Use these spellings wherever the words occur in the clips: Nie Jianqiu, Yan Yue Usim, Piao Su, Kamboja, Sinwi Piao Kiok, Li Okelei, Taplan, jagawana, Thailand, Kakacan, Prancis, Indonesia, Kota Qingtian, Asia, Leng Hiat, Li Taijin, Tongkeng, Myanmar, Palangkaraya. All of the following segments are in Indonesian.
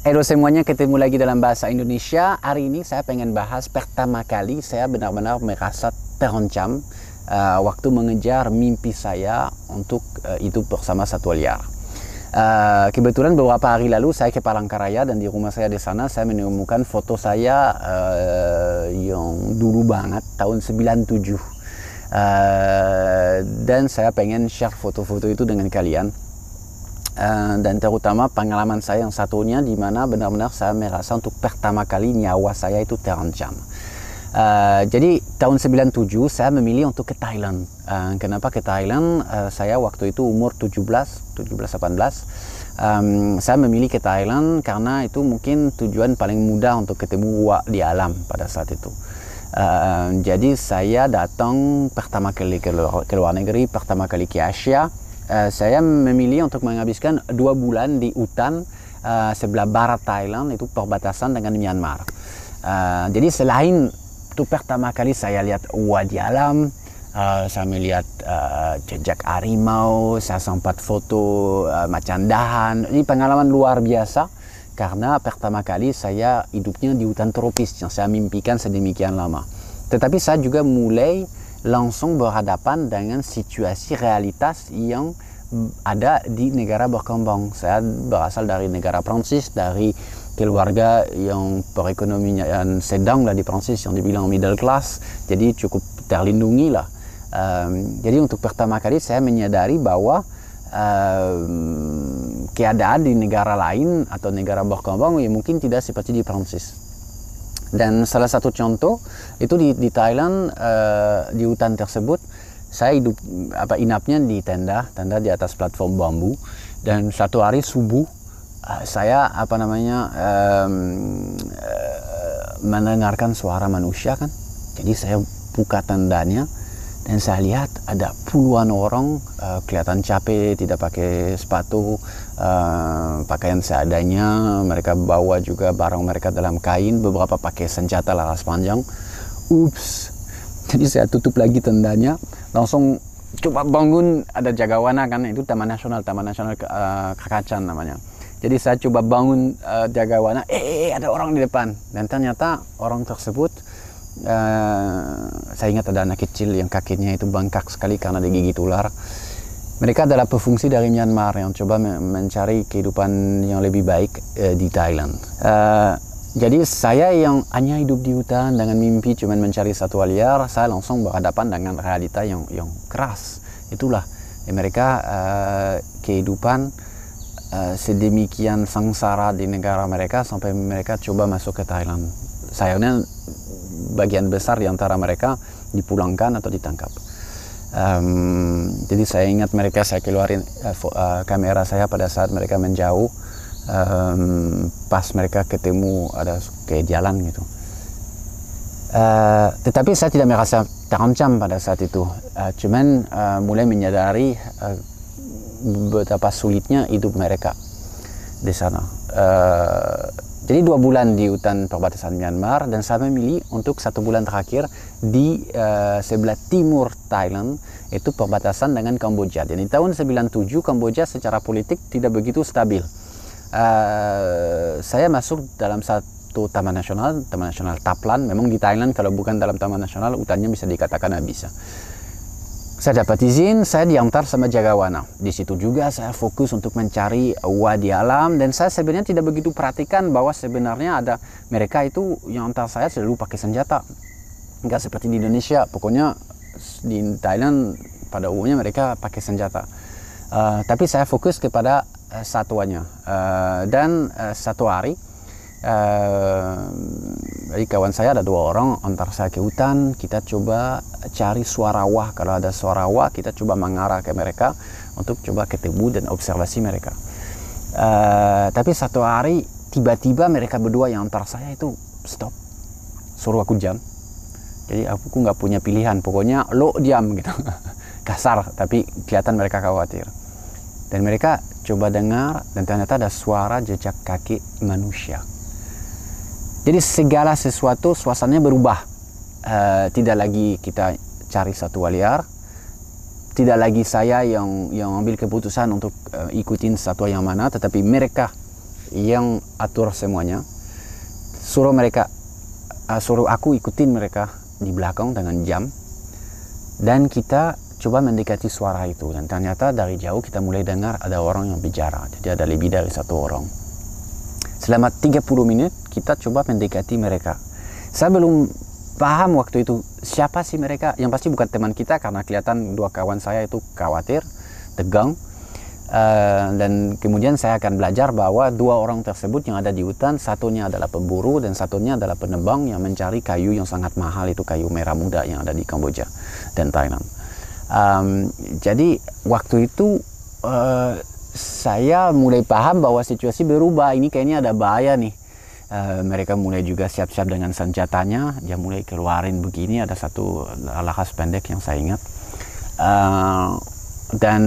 Halo semuanya, ketemu lagi dalam Bahasa Indonesia. Hari ini saya pengen bahas pertama kali saya benar-benar merasa terancam waktu mengejar mimpi saya untuk hidup bersama satwa liar. Kebetulan beberapa hari lalu saya ke Palangkaraya dan di rumah saya di sana saya menemukan foto saya yang dulu banget, tahun 97. Dan saya pengen share foto-foto itu dengan kalian. Dan terutama pengalaman saya yang satunya, di mana benar-benar saya merasa untuk pertama kali nyawa saya itu terancam. Jadi tahun 97 saya memilih untuk ke Thailand. Kenapa ke Thailand? Saya waktu itu umur 17-18. Saya memilih ke Thailand karena itu mungkin tujuan paling mudah untuk ketemu wak di alam pada saat itu. Jadi saya datang pertama kali ke luar negeri, pertama kali ke Asia. Saya memilih untuk menghabiskan 2 bulan di hutan sebelah barat Thailand, itu perbatasan dengan Myanmar. Jadi selain itu pertama kali saya lihat wah di alam, saya melihat jejak harimau, saya sempat foto macan dahan. Ini pengalaman luar biasa karena pertama kali saya hidupnya di hutan tropis yang saya mimpikan sedemikian lama. Tetapi saya juga mulai langsung berhadapan dengan situasi realitas yang ada di negara berkembang. Saya berasal dari negara Prancis, dari keluarga yang perekonomian sedang lah di Prancis, yang dibilang middle class, jadi cukup terlindungi lah. Jadi untuk pertama kali saya menyadari bahwa keadaan di negara lain atau negara berkembang ya mungkin tidak seperti di Prancis. Dan salah satu contoh itu di Thailand, di hutan tersebut saya hidup inapnya di tenda di atas platform bambu, dan satu hari subuh saya mendengarkan suara manusia kan. Jadi saya buka tendanya dan saya lihat ada puluhan orang kelihatan capek, tidak pakai sepatu, pakaian seadanya, mereka bawa juga barang mereka dalam kain, beberapa pakai senjata laras panjang. Ups, jadi saya tutup lagi tendanya, langsung coba bangun, ada jagawana kan, itu taman nasional Kakacan namanya. Jadi saya coba bangun jagawana, ada orang di depan, dan ternyata orang tersebut, saya ingat ada anak kecil yang kakinya itu bengkak sekali karena digigit ular. Mereka adalah pengungsi dari Myanmar yang coba mencari kehidupan yang lebih baik di Thailand. Jadi saya yang hanya hidup di hutan dengan mimpi cuman mencari satwa liar, saya langsung berhadapan dengan realita yang keras. Itulah mereka, kehidupan sedemikian sengsara di negara mereka sampai mereka coba masuk ke Thailand. Sayangnya bagian besar di antara mereka dipulangkan atau ditangkap. Jadi saya ingat mereka, saya keluarin kamera saya pada saat mereka menjauh, pas mereka ketemu ada kayak jalan gitu. Tetapi saya tidak merasa terancam pada saat itu, cuman mulai menyadari betapa sulitnya hidup mereka di sana. Jadi 2 bulan di hutan perbatasan Myanmar, dan saya memilih untuk 1 bulan terakhir di sebelah timur Thailand, itu perbatasan dengan Kamboja. Dan di tahun 97 Kamboja secara politik tidak begitu stabil. Saya masuk dalam satu taman nasional Taplan. Memang di Thailand kalau bukan dalam taman nasional, hutannya bisa dikatakan habis. Saya dapat izin, saya diantar sama jagawana. Di situ juga saya fokus untuk mencari wah di alam, dan saya sebenarnya tidak begitu perhatikan bahwa sebenarnya ada mereka itu yang antar saya selalu pakai senjata. Enggak seperti di Indonesia, pokoknya di Thailand pada umumnya mereka pakai senjata. Tapi saya fokus kepada satuannya. Dan satu hari, jadi kawan saya ada 2 orang antar saya ke hutan, kita coba cari suara wah. Kalau ada suara wah kita coba mengarah ke mereka untuk coba ketemu dan observasi mereka. Tapi satu hari tiba-tiba mereka berdua yang antar saya itu stop, suruh aku diam. Jadi aku nggak punya pilihan, pokoknya lo diam gitu. Kasar tapi kelihatan mereka khawatir. Dan mereka coba dengar, dan ternyata ada suara jejak kaki manusia. Jadi segala sesuatu suasananya berubah. Tidak lagi kita cari satwa liar, tidak lagi saya yang ambil keputusan untuk ikutin satwa yang mana, tetapi mereka yang atur semuanya. Suruh aku ikutin mereka di belakang dengan jam. Dan kita coba mendekati suara itu. Dan ternyata dari jauh kita mulai dengar ada orang yang bicara. Jadi ada lebih dari satu orang. Selama 30 menit kita coba mendekati mereka. Saya belum paham waktu itu siapa sih mereka. Yang pasti bukan teman kita karena kelihatan dua kawan saya itu khawatir, tegang. Dan kemudian saya akan belajar bahwa dua orang tersebut yang ada di hutan, satunya adalah pemburu dan satunya adalah penebang yang mencari kayu yang sangat mahal, itu kayu merah muda yang ada di Kamboja dan Thailand. Jadi waktu itu saya mulai paham bahwa situasi berubah, ini kayaknya ada bahaya nih. Mereka mulai juga siap-siap dengan senjatanya, dia mulai keluarin begini, ada satu laras pendek yang saya ingat. Dan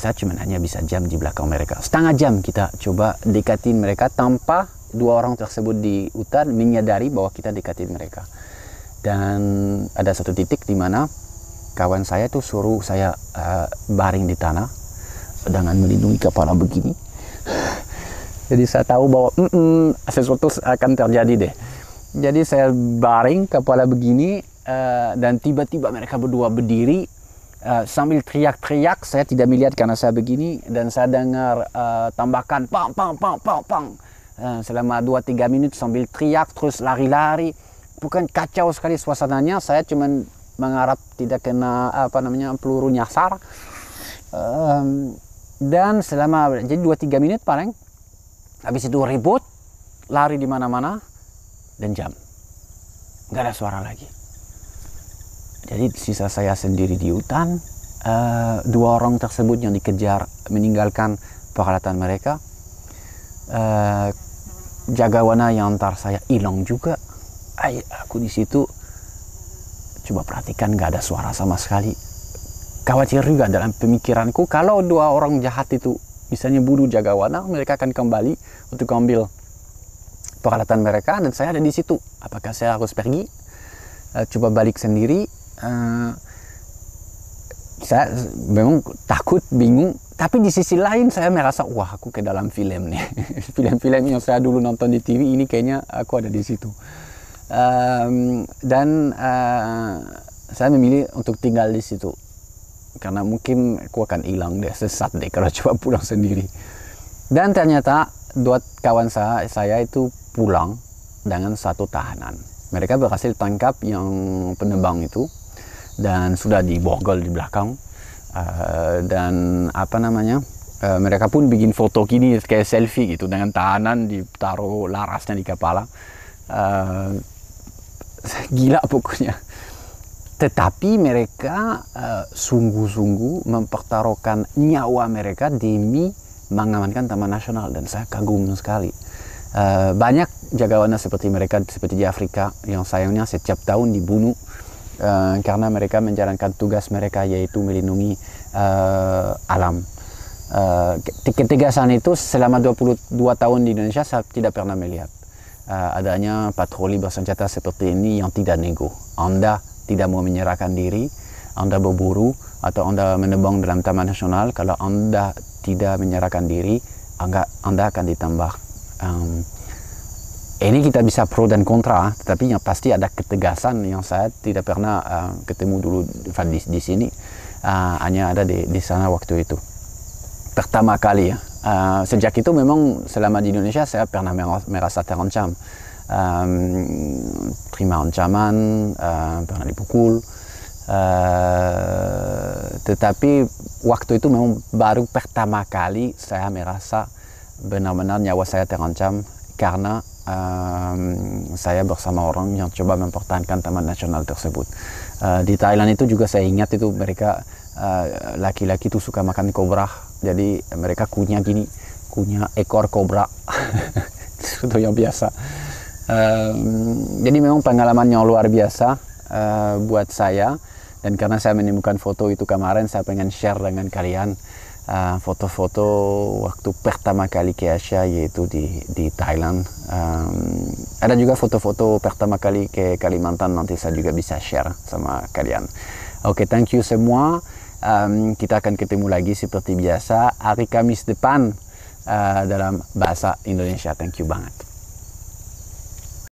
saya cuma hanya bisa jam di belakang mereka. Setengah jam kita coba dekatin mereka tanpa dua orang tersebut di hutan menyadari bahwa kita dekatin mereka. Dan ada satu titik di mana kawan saya tuh suruh saya baring di tanah dengan melindungi kepala begini. Jadi saya tahu bahwa sesuatu akan terjadi deh. Jadi saya baring kepala begini dan tiba-tiba mereka berdua berdiri. Sambil teriak-teriak, saya tidak melihat karena saya begini, dan saya dengar tambakan pang pang pang pang pang selama 2-3 menit sambil teriak terus lari-lari. Bukan kacau sekali suasananya, saya cuman mengharap tidak kena peluru nyasar. Dan selama jadi 2-3 menit paling, habis itu ribut, lari di mana-mana dan jam. Nggak ada suara lagi. Jadi sisa saya sendiri di hutan, dua orang tersebut yang dikejar meninggalkan peralatan mereka, jagawana yang antar saya hilang juga. Aku di situ coba perhatikan nggak ada suara sama sekali. Khawatir juga dalam pemikiranku kalau dua orang jahat itu misalnya bunuh jagawana, mereka akan kembali untuk ambil peralatan mereka dan saya ada di situ. Apakah saya harus pergi? Coba balik sendiri. Saya memang takut, bingung, tapi di sisi lain saya merasa wah aku ke dalam film nih. Film-film yang saya dulu nonton di TV ini kayaknya aku ada di situ. Dan saya memilih untuk tinggal di situ karena mungkin aku akan hilang deh, sesat deh kalau coba pulang sendiri. Dan ternyata dua kawan saya itu pulang dengan satu tahanan. Mereka berhasil tangkap yang penebang itu dan sudah diborgol di belakang. Dan mereka pun bikin foto gini kayak selfie gitu dengan tahanan ditaruh larasnya di kepala. Gila pokoknya. Tetapi mereka sungguh-sungguh mempertaruhkan nyawa mereka demi mengamankan Taman Nasional dan saya kagum sekali. Banyak jagawana seperti mereka seperti di Afrika yang sayangnya setiap tahun dibunuh karena mereka menjalankan tugas mereka yaitu melindungi alam. Ketegasan itu selama 22 tahun di Indonesia saya tidak pernah melihat adanya patroli bersenjata seperti ini yang tidak nego. Anda tidak mau menyerahkan diri, Anda berburu atau Anda menebang dalam Taman Nasional, kalau Anda tidak menyerahkan diri Anda akan ditambah. Ini kita bisa pro dan kontra, tetapi yang pasti ada ketegasan yang saya tidak pernah ketemu dulu di sini, hanya ada di sana waktu itu. Pertama kali ya, sejak itu memang selama di Indonesia saya pernah merasa terancam, terima ancaman, pernah dipukul, tetapi waktu itu memang baru pertama kali saya merasa benar-benar nyawa saya terancam karena saya bersama orang yang coba mempertahankan Taman Nasional tersebut. Di Thailand itu juga saya ingat itu mereka laki-laki itu suka makan kobra, jadi mereka kunyah gini, kunyah ekor kobra. Itu yang biasa. Jadi memang pengalaman yang luar biasa buat saya, dan karena saya menemukan foto itu kemarin saya pengen share dengan kalian. Foto-foto waktu pertama kali ke Asia yaitu di Thailand. Ada juga foto-foto pertama kali ke Kalimantan, nanti saya juga bisa share sama kalian. Oke, thank you semua. Kita akan ketemu lagi seperti biasa hari Kamis depan dalam bahasa Indonesia. Thank you banget.